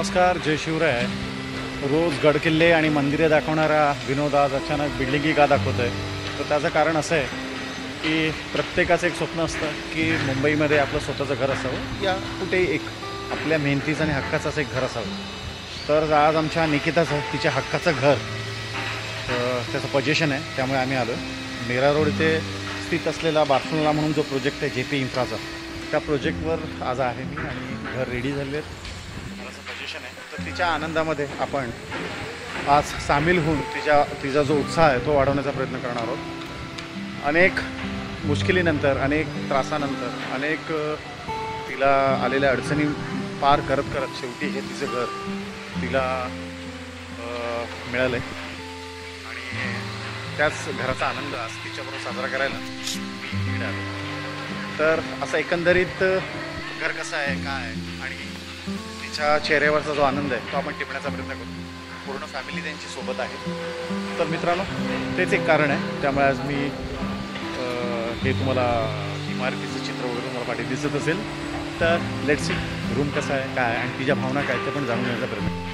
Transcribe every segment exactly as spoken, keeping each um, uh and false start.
नमस्कार, जय शिवराय। रोज गडकिल्ले आणि मंदिरे दाखवणारा विनोद आज अचानक बिल्डिंगी का दाखवतो आहे? तर त्याचं कारण असं आहे की प्रत्येकाचं एक स्वप्न असतं की मुंबईमध्ये आपलं स्वतःचं घर असावं या कुठेही एक आपल्या मेहनतीचं आणि हक्काचं असं एक घर असावं। तर आज आमच्या निकिताचं तिच्या हक्काचं घर त्याचं पोझिशन आहे, त्यामुळे आम्ही आलो नेरा रोड इथे स्थित असलेला बार्सनाला म्हणून जो प्रोजेक्ट आहे जे पी इन्फ्राचा, त्या प्रोजेक्टवर आज आहे मी आणि घर रेडी झाले असं पोझिशन आहे। तर तिच्या आनंदामध्ये आपण आज सामील होऊन तिच्या तिचा जो उत्साह आहे तो वाढवण्याचा प्रयत्न करणार आहोत। अनेक मुश्किलीनंतर, अनेक त्रासानंतर, अनेक तिला आलेल्या अडचणी पार करत करत शेवटी हे तिचं घर तिला मिळालं आहे आणि त्याच घराचा आनंद आज तिच्याबरोबर साजरा करायला मी इकडे आलो। तर असं एकंदरीत घर कसं आहे, काय आहे आणि तिच्या चेहऱ्यावरचा जो आनंद आहे तो आपण टिपण्याचा प्रयत्न करतो। पूर्ण फॅमिली त्यांची सोबत आहे। तर मित्रांनो, तेच एक कारण आहे त्यामुळे आज मी हे तुम्हाला इमारतीचं चित्र वगैरे तुम्हाला पाठी दिसत असेल। तर लेट्स सी रूम कसा आहे, काय आहे आणि तिच्या भावना काय ते पण जाणून घेण्याचा प्रयत्न।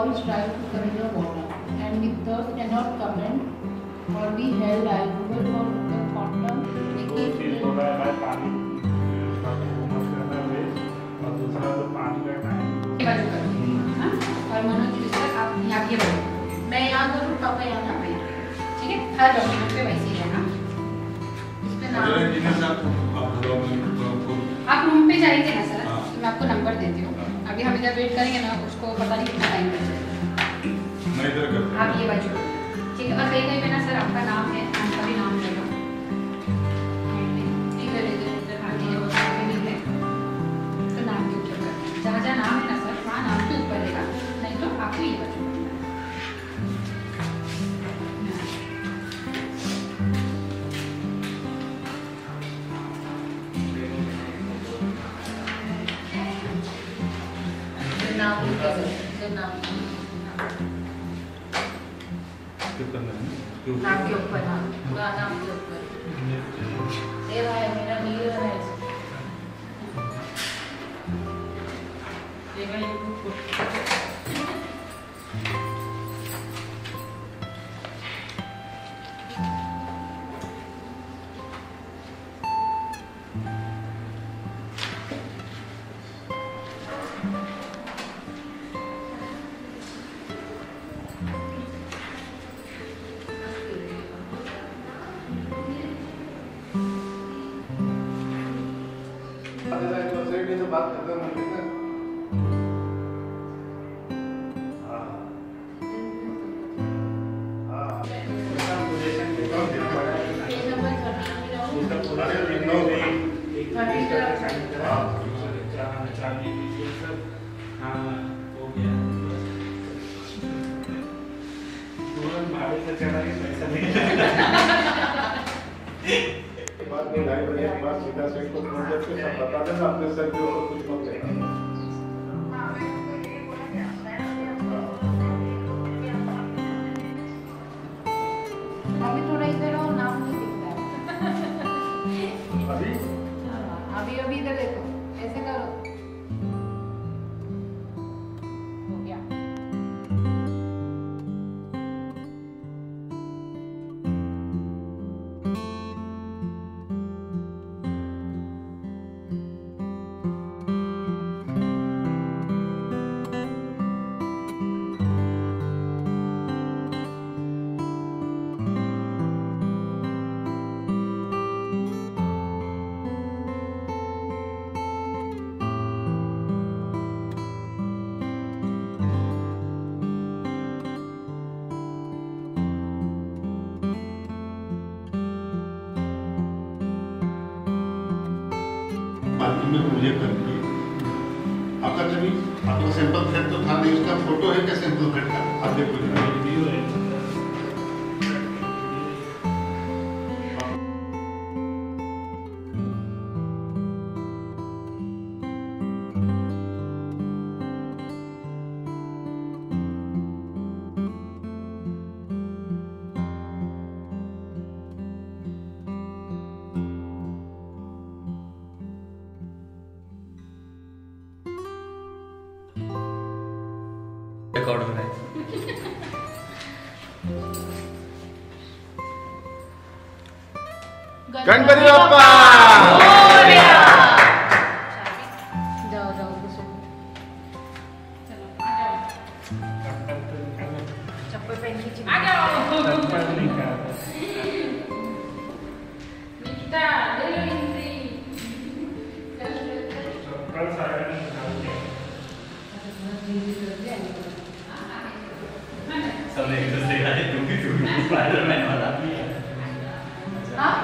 All strive to surrender water, and if thirst cannot command or be held liable for the quantum, making it by पानी करना है और दूसरा तो पानी करना है। हाँ, और मनोज सर आप यहाँ के बोलो, मैं यहाँ करूँ पापा यहाँ ना पाए, ठीक है? हर डॉक्यूमेंट पे वैसे ही है ना, इसमें नाम आप रूम पे जाएंगे ना सर, मैं आपको नंबर देती हूँ। अभी हम इधर वेट करेंगे ना, उसको पता नहीं कितना टाइम लगेगा। मैं इधर करता हूं, आप ये बाजू ठीक है। और कहीं कहीं पे ना सर आपका नाम है, आपका भी नाम लेगा, ठीक है? इधर इधर आगे है, उस पे भी है तो नाम के ऊपर जहाँ जहाँ नाम है ना सर वहाँ नाम के ऊपर लेगा, नहीं तो आपको ये बाजू। नाम के ऊपर हाँ, पूरा नाम के ऊपर। तेरा है, मेरा नीर है। देखा ये कुछ। गणपति बाप्पा मोरया। जाओ जाओ घुसो, चलो आ जाओ, चप्पल पहन के आ जाओ। निकिता ले लो इंद्री, चल चल कल सारे निकालते हैं सब। एक तो से आए तुम भी तुम स्पाइडरमैन वाला भी है। हां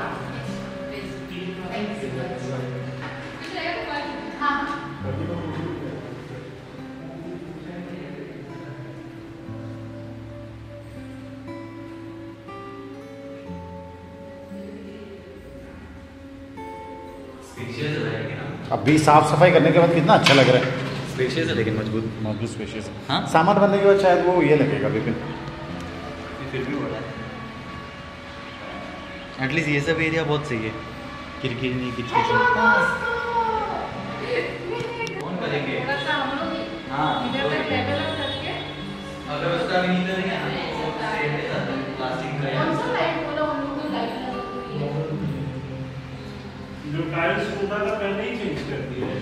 अभी साफ सफाई करने के बाद कितना अच्छा लग रहा है। स्पेशियस है लेकिन मजबूत मजबूत स्पेशियस है। हाँ सामान बनने के बाद शायद वो ये लगेगा लेकिन फिर भी हो रहा है। एटलीस्ट ये सब एरिया बहुत सही है। किरकिरी नहीं किरकिरी कौन करेंगे। हाँ अर्थव्यवस्था भी नहीं करेंगे। जो टाइल्स पूरा का पहले ही चेंज कर दिया है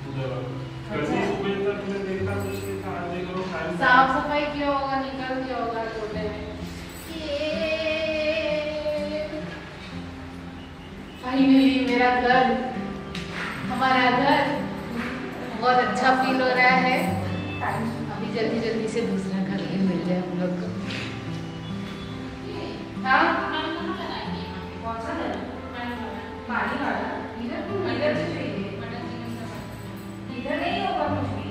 पूरा। कैसे सुबह तक मैं देखता कुछ नहीं था, आज देखो टाइल्स साफ सफाई किया होगा, निकल गया होगा छोटे में। फाइनली मेरा घर, हमारा घर बहुत अच्छा फील हो रहा है। अभी जल्दी जल्दी से दूसरा घर मिल जाए हम लोग को। हाँ कौन सा है पानी वाला? इधर इधर से चाहिए, इधर नहीं होगा कुछ भी।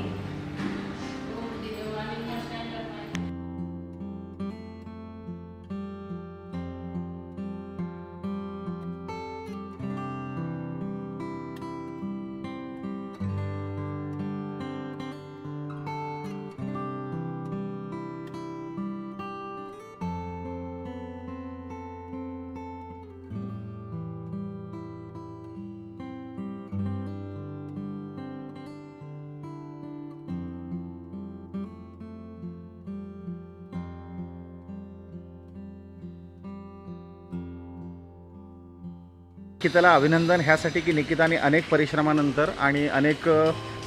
निकिताला अभिनंदन ह्यासाठी की निकिताने अनेक परिश्रमानंतर आणि अनेक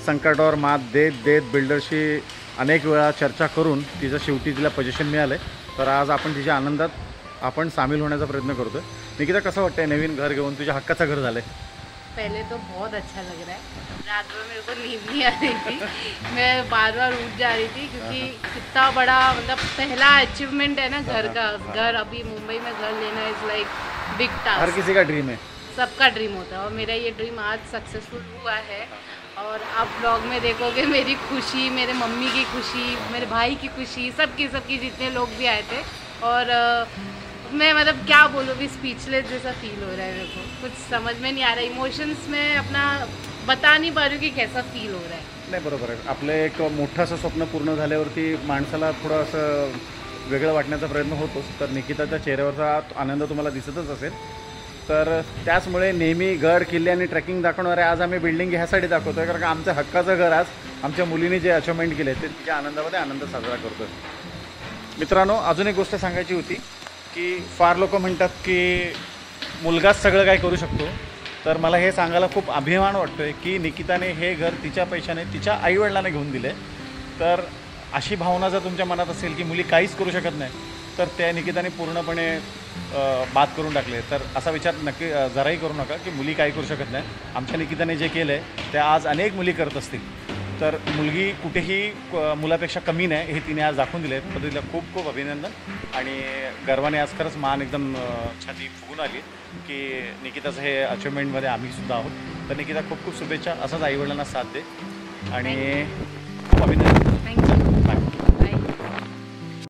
संकटावर मात देत देत बिल्डरशी अनेक वेळा चर्चा करून तिचं शेवटी तिला पोझिशन मिळालं आहे। तर आज आपण तिच्या आनंदात आपण सामील होण्याचा प्रयत्न करतो आहे। निकिता कसं वाटतंय नवीन घर घेऊन? तुझ्या हक्काचं घर झालं आहे पहले तो बहुत अच्छा लग रहा है। रात में मेरे को नींद नहीं आ रही थी, मैं बार बार उठ जा रही थी क्योंकि कितना बड़ा मतलब पहला अचीवमेंट है ना घर का। घर अभी मुंबई में घर लेना इज लाइक बिग टास्क। हर किसी का ड्रीम है, सबका ड्रीम होता है और मेरा ये ड्रीम आज सक्सेसफुल हुआ है। और आप ब्लॉग में देखोगे मेरी खुशी, मेरे मम्मी की खुशी, मेरे भाई की खुशी, सबकी सबकी जितने लोग भी आए थे। और मैं मतलब क्या बोलूँ भी, स्पीचलेस जैसा फील हो रहा है मेरे को, कुछ समझ में नहीं आ रहा। इमोशन्स में अपना बता नहीं पा रही हूँ कि कैसा फील हो रहा है। नाही बरोबर आहे, आपलं एक मोठं असं स्वप्न पूर्ण झाल्यावरती माणसाला थोडं असं वेगळं वाटण्याचा प्रयत्न होतोच। तर निकिताच्या चेहऱ्यावरचा आनंद तुम्हाला दिसतच असेल। तर त्याचमुळे नेहमी घर, किल्ले आणि ट्रेकिंग दाखवणार आहे। आज आम्ही बिल्डिंग ह्यासाठी दाखवतोय कारण आमचं हक्काचं घर आज आमच्या मुलीने जे अचीवमेंट केले ते तिच्या आनंदामध्ये आनंद साजरा करतोय। मित्रांनो, अजून एक गोष्ट सांगायची होती की फार लोक म्हणतात की मुलगाच सगळं काय करू शकतो। तर मला हे सांगायला खूप अभिमान वाटतोय की निकिताने हे घर तिच्या पैशाने, तिच्या आईवडिलांना घेऊन दिले। तर अशी भावना जर तुमच्या मनात असेल की मुली काहीच करू शकत नाही, तर त्या निकिताने पूर्णपणे बात करून टाकले। तर असा विचार नक्की जराही करू नका की मुली काही करू शकत नाही। आमच्या निकिताने जे केलं आहे ते आज अनेक मुली करत असतील। तर मुलगी कुठेही मुलापेक्षा कमी नाही हे तिने आज दाखवून दिले आहे। तर तिला खूप खूप अभिनंदन आणि गर्वाने आज खरंच मान एकदम छाती फुगून आली की निकिताचं हे अचीवमेंटमध्ये आम्ही सुद्धा आहोत। तर निकिता खूप खूप शुभेच्छा, असंच आईवडिलांना साथ दे आणि खूप अभिनंदन। थँक्यू।